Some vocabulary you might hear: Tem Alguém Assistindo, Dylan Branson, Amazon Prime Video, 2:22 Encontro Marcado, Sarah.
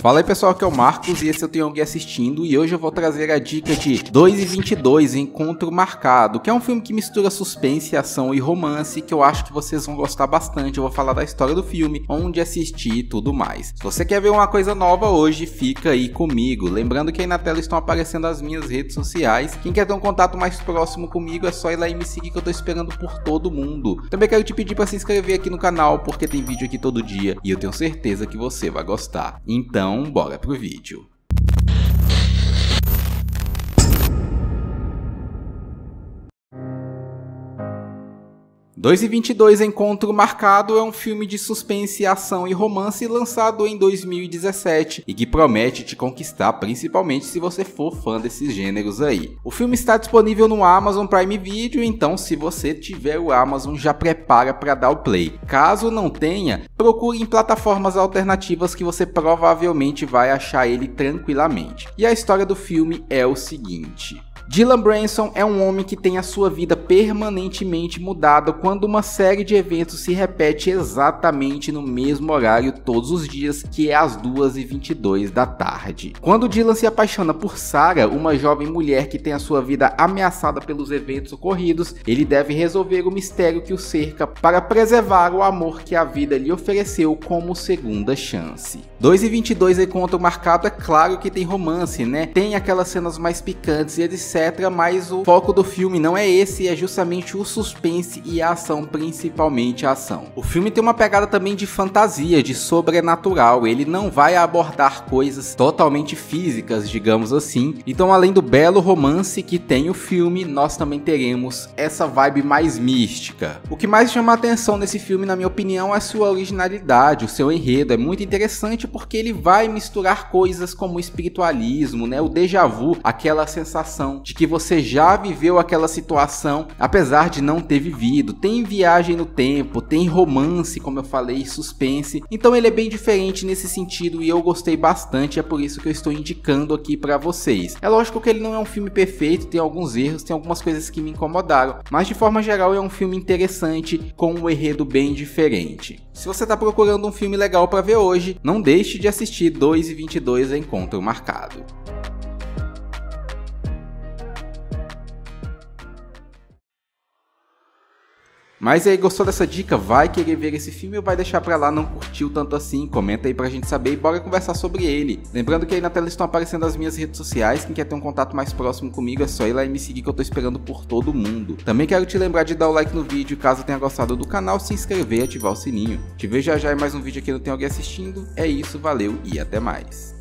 Fala aí pessoal, aqui é o Marcos e esse é o Tem Alguém Assistindo, e hoje eu vou trazer a dica de 2:22 Encontro Marcado, que é um filme que mistura suspense, ação e romance, que eu acho que vocês vão gostar bastante. Eu vou falar da história do filme, onde assistir e tudo mais. Se você quer ver uma coisa nova hoje, fica aí comigo. Lembrando que aí na tela estão aparecendo as minhas redes sociais. Quem quer ter um contato mais próximo comigo é só ir lá e me seguir, que eu tô esperando por todo mundo. Também quero te pedir para se inscrever aqui no canal, porque tem vídeo aqui todo dia e eu tenho certeza que você vai gostar. Então, bora pro vídeo. "2:22 Encontro Marcado" é um filme de suspense, ação e romance lançado em 2017 e que promete te conquistar, principalmente se você for fã desses gêneros aí. O filme está disponível no Amazon Prime Video, então se você tiver o Amazon, já prepara para dar o play. Caso não tenha, procure em plataformas alternativas que você provavelmente vai achar ele tranquilamente. E a história do filme é o seguinte: Dylan Branson é um homem que tem a sua vida permanentemente mudada quando uma série de eventos se repete exatamente no mesmo horário todos os dias, que é às 2:22 da tarde. Quando Dylan se apaixona por Sarah, uma jovem mulher que tem a sua vida ameaçada pelos eventos ocorridos, ele deve resolver o mistério que o cerca para preservar o amor que a vida lhe ofereceu como segunda chance. 2:22 Encontro Marcado é claro que tem romance, né? Tem aquelas cenas mais picantes e etc. Mas o foco do filme não é esse, é justamente o suspense e a ação, principalmente a ação. O filme tem uma pegada também de fantasia, de sobrenatural. Ele não vai abordar coisas totalmente físicas, digamos assim. Então, além do belo romance que tem o filme, nós também teremos essa vibe mais mística. O que mais chama a atenção nesse filme, na minha opinião, é sua originalidade. O seu enredo é muito interessante porque ele vai misturar coisas como o espiritualismo, né? O déjà vu, aquela sensação de que você já viveu aquela situação, apesar de não ter vivido. Tem viagem no tempo, tem romance, como eu falei, suspense. Então ele é bem diferente nesse sentido e eu gostei bastante, é por isso que eu estou indicando aqui para vocês. É lógico que ele não é um filme perfeito, tem alguns erros, tem algumas coisas que me incomodaram, mas de forma geral é um filme interessante, com um enredo bem diferente. Se você está procurando um filme legal para ver hoje, não deixe de assistir 2:22 Encontro Marcado. Mas aí, gostou dessa dica? Vai querer ver esse filme ou vai deixar pra lá? Não curtiu tanto assim? Comenta aí pra gente saber e bora conversar sobre ele. Lembrando que aí na tela estão aparecendo as minhas redes sociais. Quem quer ter um contato mais próximo comigo é só ir lá e me seguir, que eu tô esperando por todo mundo. Também quero te lembrar de dar o like no vídeo, caso tenha gostado do canal, se inscrever e ativar o sininho. Te vejo já já em mais um vídeo aqui no Tem Alguém Assistindo. É isso, valeu e até mais.